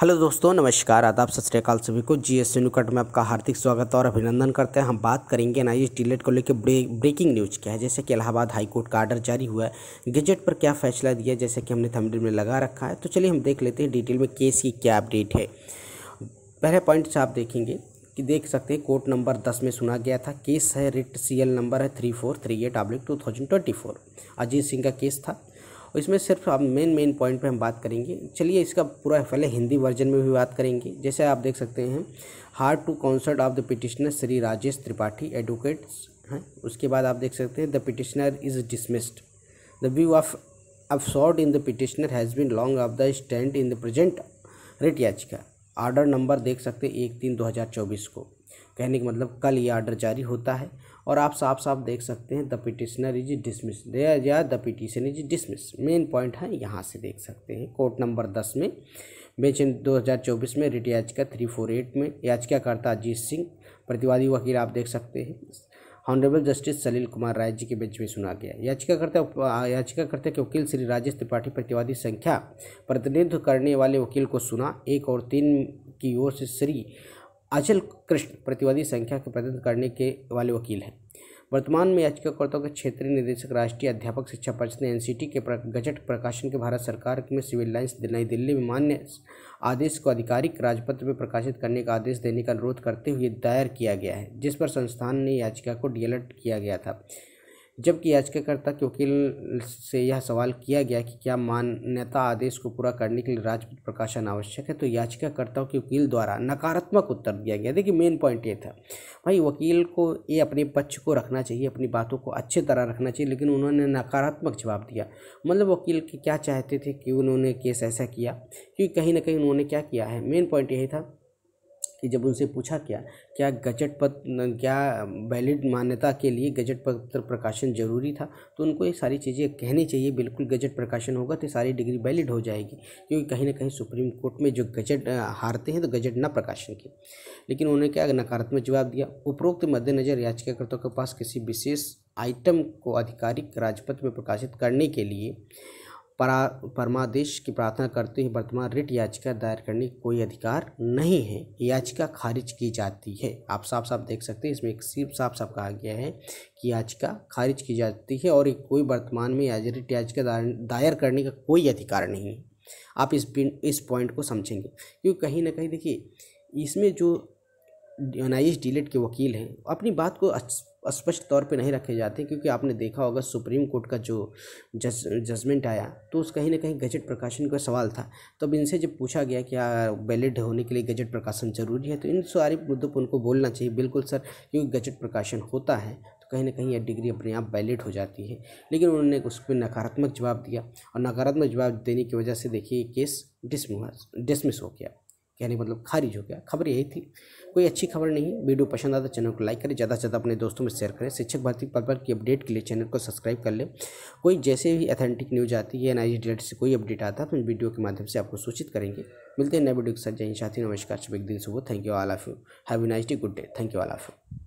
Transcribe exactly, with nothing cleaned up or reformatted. Hello दोस्तों, नमस्कार, आदाब, सत श्री अकाल सभी को। जी एस टी न्यूज में आपका हार्दिक स्वागत और अभिनंदन करते हैं। हम बात करेंगे एनआईओएस डीलेड को लेकर ब्रेक, ब्रेकिंग न्यूज़ क्या है, जैसे कि इलाहाबाद हाईकोर्ट का आर्डर जारी हुआ है, गजट पर क्या फैसला दिया, जैसे कि हमने थंबनेल में लगा रखा है। तो चलिए हम देख लेते हैं डिटेल में केस की क्या अपडेट है। पहले पॉइंट से आप देखेंगे कि देख सकते हैं कोर्ट नंबर दस में सुना गया था। केस है रिट सी एल नंबर है three four three eight oblique two thousand twenty four Ajit Singh का केस था। इसमें सिर्फ आप मेन मेन पॉइंट पे हम बात करेंगे। चलिए इसका पूरा पहले हिंदी वर्जन में भी बात करेंगे। जैसे आप देख सकते हैं, heard to concert of the petitioner Shri Rajesh Tripathi advocates हैं। उसके बाद आप देख सकते हैं the petitioner is dismissed, the view of absurd in the petitioner has been long of the stand in the present writ याचिका। आर्डर नंबर देख सकते हैं एक तीन दो हज़ार चौबीस को, कहने का मतलब कल ये आर्डर जारी होता है। और आप साफ साफ देख सकते हैं द पिटिशनर इज डिसमिस या the petition is dismiss, main point है यहाँ से देख सकते हैं। कोर्ट नंबर दस में बेंच दो हज़ार चौबीस में रिट याचिका तीन सौ अड़तालीस में याचिकाकर्ता अजीत सिंह, प्रतिवादी वकील आप देख सकते हैं ऑनरेबल जस्टिस सलील कुमार राय जी के बेंच में सुना गया। याचिकाकर्ता याचिकाकर्ता के वकील श्री राजेश त्रिपाठी प्रतिवादी संख्या प्रतिनिधित्व करने वाले वकील को सुना। एक और तीन की ओर से श्री अचल कृष्ण प्रतिवादी संख्या के प्रतिनिधित्व करने के वाले वकील हैं। वर्तमान में याचिकाकर्ताओं के क्षेत्रीय निदेशक राष्ट्रीय अध्यापक शिक्षा परिषद ने एनसीटी के गजट प्रकाशन के भारत सरकार में सिविल लाइन्स नई दिल्ली में मान्य आदेश को आधिकारिक राजपत्र में प्रकाशित करने का आदेश देने का अनुरोध करते हुए दायर किया गया है, जिस पर संस्थान ने याचिका को डीएलड किया गया था। जबकि याचिकाकर्ता के वकील से यह सवाल किया गया कि क्या मान्यता आदेश को पूरा करने के लिए राजपत्र प्रकाशन आवश्यक है, तो याचिकाकर्ताओं के वकील द्वारा नकारात्मक उत्तर दिया गया। देखिए मेन पॉइंट ये था, भाई वकील को ये अपने पक्ष को रखना चाहिए, अपनी बातों को अच्छे तरह रखना चाहिए, लेकिन उन्होंने नकारात्मक जवाब दिया। मतलब वकील के क्या चाहते थे कि उन्होंने केस ऐसा किया, क्योंकि कहीं ना कहीं उन्होंने क्या किया है, मेन पॉइंट यही था कि जब उनसे पूछा क्या क्या गजट पत्र क्या वैलिड मान्यता के लिए गजट पत्र प्रकाशन जरूरी था, तो उनको ये सारी चीज़ें कहनी चाहिए। बिल्कुल गजट प्रकाशन होगा तो सारी डिग्री वैलिड हो जाएगी, क्योंकि कहीं ना कहीं सुप्रीम कोर्ट में जो गजट हारते हैं तो गजट ना प्रकाशन की, लेकिन उन्होंने क्या नकारात्मक जवाब दिया। उपरोक्त मद्देनजर याचिकाकर्ताओं के पास किसी विशेष आइटम को आधिकारिक राजपत्र में प्रकाशित करने के लिए परा परमादेश की प्रार्थना करते हुए वर्तमान रिट याचिका दायर करने का कोई अधिकार नहीं है, याचिका खारिज की जाती है। आप साफ साफ देख सकते हैं, इसमें एक सिर्फ साफ साफ कहा गया है कि याचिका खारिज की जाती है और कोई वर्तमान में रिट याचिका दायर करने का कोई अधिकार नहीं है। आप इस इस पॉइंट को समझेंगे, क्योंकि कहीं ना कहीं देखिए इसमें जो एनआईओएस डीलेड के वकील हैं अपनी बात को स्पष्ट तौर पे नहीं रखे जाते, क्योंकि आपने देखा होगा सुप्रीम कोर्ट का जो जज जजमेंट आया तो उस कहीं ना कहीं गजट प्रकाशन का सवाल था। तब तो इनसे जब पूछा गया क्या वैलिड होने के लिए गजट प्रकाशन जरूरी है, तो इन सारे मुद्दों पर उनको बोलना चाहिए बिल्कुल सर, क्योंकि गजट प्रकाशन होता है तो कहीं ना कहीं यह डिग्री अपने आप वैलिड हो जाती है। लेकिन उन्होंने उस पर नकारात्मक जवाब दिया और नकारात्मक जवाब देने की वजह से देखिए केस डिसमिस डिसमिस हो गया, कहने मतलब खारिज हो गया। खबर यही थी, कोई अच्छी खबर नहीं। वीडियो पसंद आता चैनल को लाइक करें, ज़्यादा से ज़्यादा अपने दोस्तों में शेयर करें। शिक्षक भर्ती पर्पल की अपडेट के लिए चैनल को सब्सक्राइब कर लें। कोई जैसे भी ऑथेंटिक न्यूज़ आती है, एनआईओएस डीलेड से कोई अपडेट आता है तो वीडियो के माध्यम से आपको सूचित करेंगे। मिलते हैं नए वीडियो के साथ। जय हिंद साथी, नमस्कार, शुभ दिन, सुबह, thank you all of you, have a nice day, good day, thank you all of you.